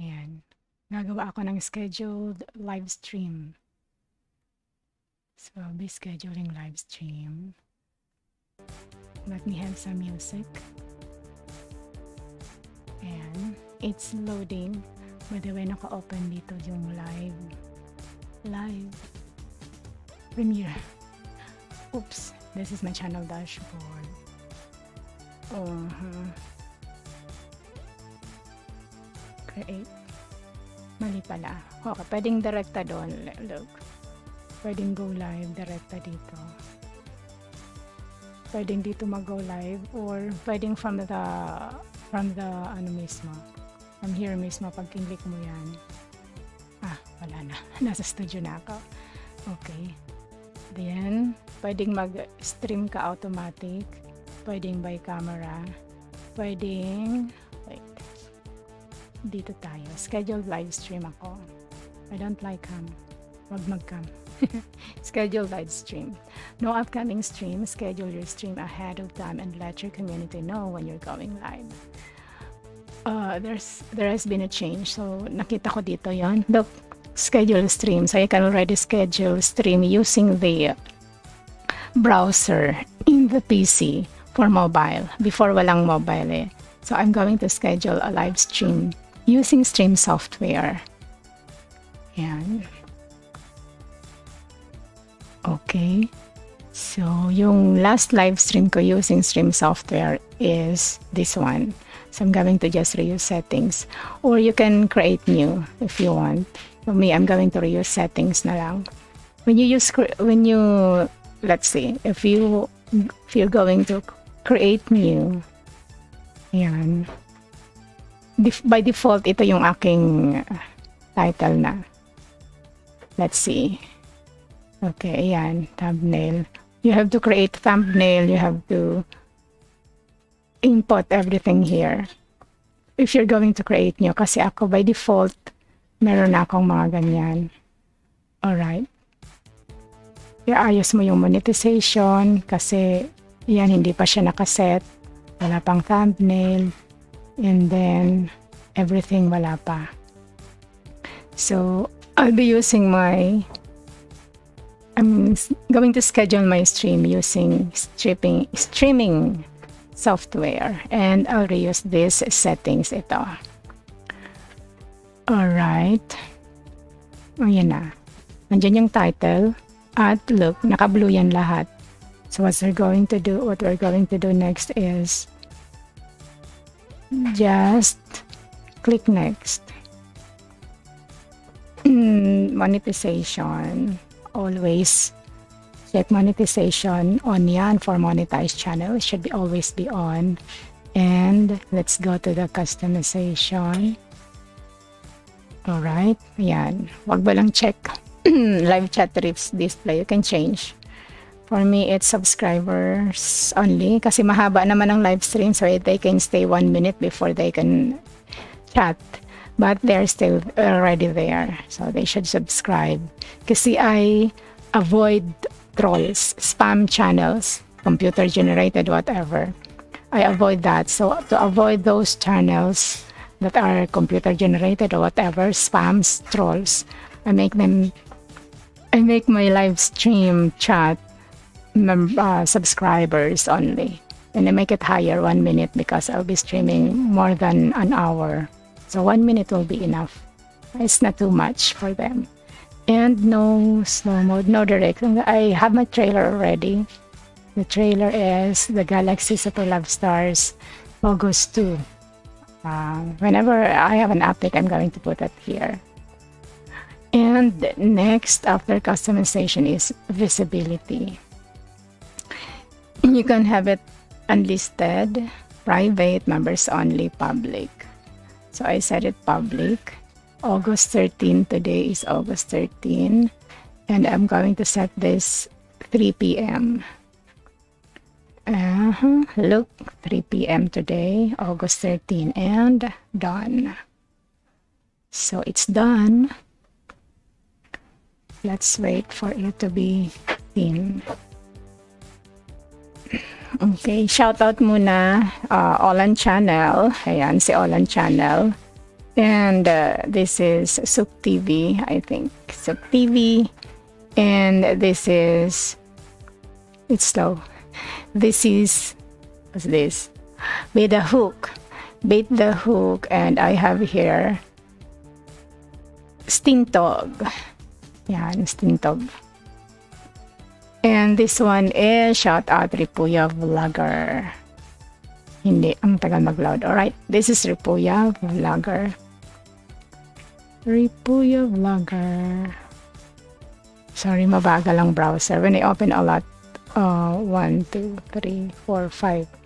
Ayan. Gagawa ako ng scheduled live stream. So I'll be scheduling live stream. Let me have some music. Ayan. It's loading. By the way, naka-open dito yung live premiere. Oops. This is my channel dashboard. Create. Mali pala. Okay, pwedeng direkta doon. Look. Pwedeng go live, direkta dito. Pwedeng dito mag-go live or pwedeng from the ano mismo. From here mismo pag kinlik mo 'yan. Ah, wala na. Nasa studio na ako. Okay. Then, pwedeng mag-stream ka automatic, pwedeng by camera, pwedeng wait. Dito tayo. Scheduled live stream ako. I don't like cam. Wag mag-cam. Scheduled live stream. No upcoming stream. Schedule your stream ahead of time and let your community know when you're going live. There has been a change. So, nakita ko dito yon. Look, schedule stream. So, you can already schedule stream using the browser in the PC for mobile. Before, walang mobile eh. So, I'm going to schedule a live stream using stream software. Ayan. Okay. So, yung last live stream ko using stream software is this one. So, I'm going to just reuse settings. Or you can create new if you want. For me, I'm going to reuse settings na lang. Let's see. If you're going to create new, ayan. By default, ito yung aking title na. Let's see. Okay, ayan. Thumbnail. You have to create thumbnail. You have to input everything here. If you're going to create nyo. Kasi ako, by default, meron akong mga ganyan. Alright. Iayos mo yung monetization. Kasi, yan, hindi pa siya nakaset. Wala pang thumbnail. And then, everything wala pa. So, I'll be using I'm going to schedule my stream using streaming software, and I'll reuse these settings ito. Alright. Ayan na. Nandiyan yung title. At look, naka-blue yan lahat. So what we're going to do next is just click next. Monetization. Always check monetization on yan for monetized channel. It should be always be on. And let's go to the customization. Alright, yan. Wag ba lang check live chat rips display. You can change. For me, it's subscribers only. Kasi mahaba naman ang live stream, so they can stay 1 minute before they can chat. But they're still already there, so they should subscribe. Kasi I avoid trolls, spam channels, computer generated, whatever. I avoid that. So to avoid those channels that are computer generated or whatever, spams, trolls, I make my live stream chat subscribers only, and I make it higher 1 minute because I'll be streaming more than an hour. So 1 minute will be enough. It's not too much for them. And no slow mode, no direct. I have my trailer already. The trailer is the Galaxy Super Love Stars August 2. Whenever I have an update, I'm going to put that here. And next, after customization, is visibility. You can have it unlisted, private, members only, public. So I set it public. August 13, today is August 13. And I'm going to set this 3 p.m. Look, 3 p.m. today, August 13. And done. So it's done. Let's wait for it to be seen. Okay, shoutout muna Olan Channel. Ayan, si Olan Channel. And this is SOOKTV, I think. SOOKTV. And this is... It's slow. This is... What's this? Bait the hook. Bait the hook. And I have here... Steentog. Yan, Steentog. And this one is shout out Repuya Vlogger. Hindi, ang tagal mag-load. Alright, this is Repuya Vlogger. Repuya Vlogger. Sorry, mabagal ang browser. When I open a lot, 1, 2, 3, 4, 5.